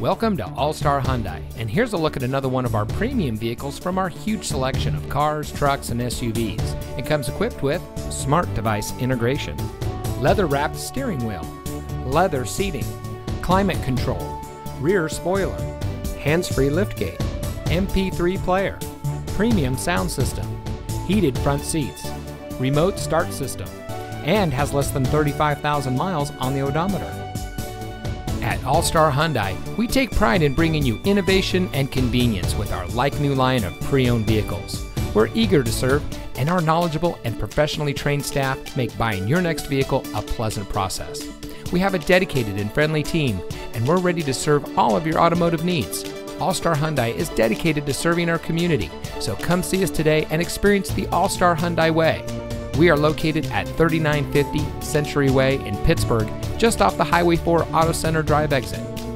Welcome to All Star Hyundai, and here's a look at another one of our premium vehicles from our huge selection of cars, trucks, and SUVs. It comes equipped with smart device integration, leather-wrapped steering wheel, leather seating, climate control, rear spoiler, hands-free liftgate, MP3 player, premium sound system, heated front seats, remote start system, and has less than 35,000 miles on the odometer. At All Star Hyundai, we take pride in bringing you innovation and convenience with our like-new line of pre-owned vehicles. We're eager to serve, and our knowledgeable and professionally trained staff make buying your next vehicle a pleasant process. We have a dedicated and friendly team, and we're ready to serve all of your automotive needs. All Star Hyundai is dedicated to serving our community, so come see us today and experience the All Star Hyundai way. We are located at 3950 Century Way in Pittsburg, just off the Highway 4 Auto Center Drive exit.